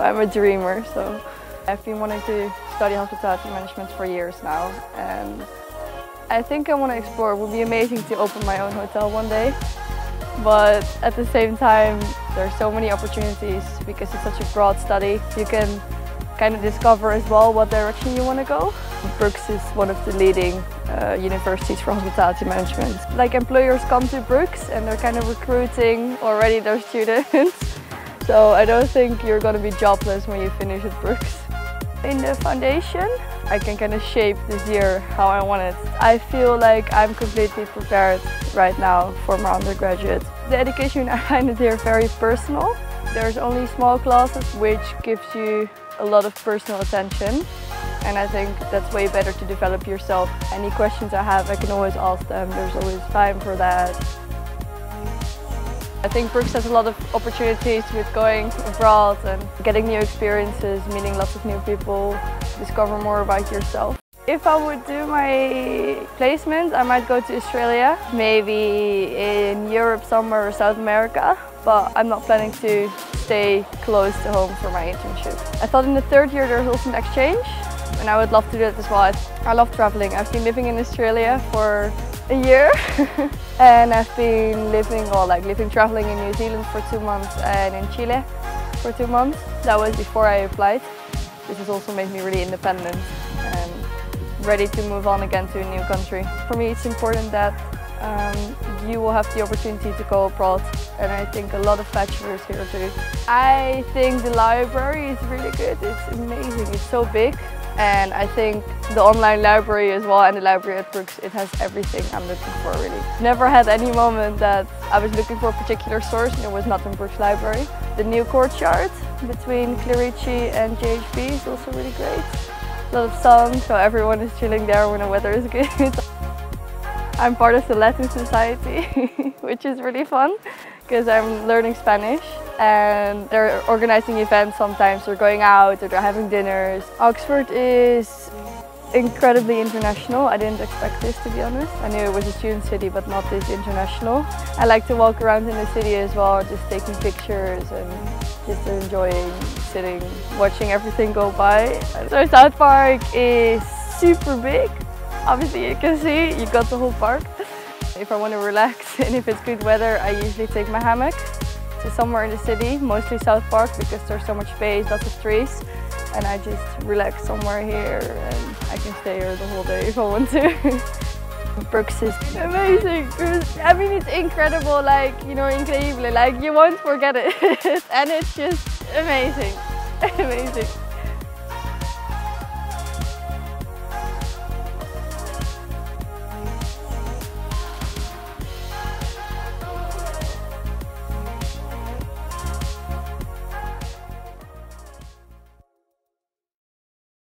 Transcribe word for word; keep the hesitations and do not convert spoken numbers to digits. I'm a dreamer, so I've been wanting to study hospitality management for years now, and I think I want to explore. It would be amazing to open my own hotel one day, but at the same time there are so many opportunities because it's such a broad study. You can kind of discover as well what direction you want to go. Brookes is one of the leading uh, universities for hospitality management. Like, employers come to Brookes and they're kind of recruiting already their students. So I don't think you're going to be jobless when you finish at Brookes. In the foundation, I can kind of shape this year how I want it. I feel like I'm completely prepared right now for my undergraduate. The education I find here is very personal. There's only small classes, which gives you a lot of personal attention, and I think that's way better to develop yourself. Any questions I have, I can always ask them. There's always time for that. I think Brookes has a lot of opportunities with going abroad and getting new experiences, meeting lots of new people, discover more about yourself. If I would do my placement, I might go to Australia, maybe in Europe somewhere or South America, but I'm not planning to stay close to home for my internship. I thought in the third year there's also an exchange, and I would love to do that as well. I love traveling. I've been living in Australia for a year and I've been living or like living traveling in New Zealand for two months and in Chile for two months. That was before I applied. This has also made me really independent and ready to move on again to a new country. For me, it's important that um, you will have the opportunity to go abroad, and I think a lot of bachelors here do. I think the library is really good. It's amazing. It's so big. And I think the online library as well, and the library at Brookes, it has everything I'm looking for, really. Never had any moment that I was looking for a particular source and it was not in Brookes Library. The new courtyard between Clerici and J H B is also really great. A lot of sun, so everyone is chilling there when the weather is good. I'm part of the Latin Society, which is really fun because I'm learning Spanish. And they're organizing events sometimes, they're going out or they're having dinners. Oxford is incredibly international. I didn't expect this, to be honest. I knew it was a student city, but not this international. I like to walk around in the city as well, just taking pictures and just enjoying sitting, watching everything go by. So South Park is super big. Obviously you can see, you got the whole park. If I want to relax and if it's good weather, I usually take my hammock to somewhere in the city, mostly South Park, because there's so much space, lots of trees, and I just relax somewhere here and I can stay here the whole day if I want to. Brookes is amazing. I mean, it's incredible, like, you know, incredible, like you won't forget it. And it's just amazing, amazing.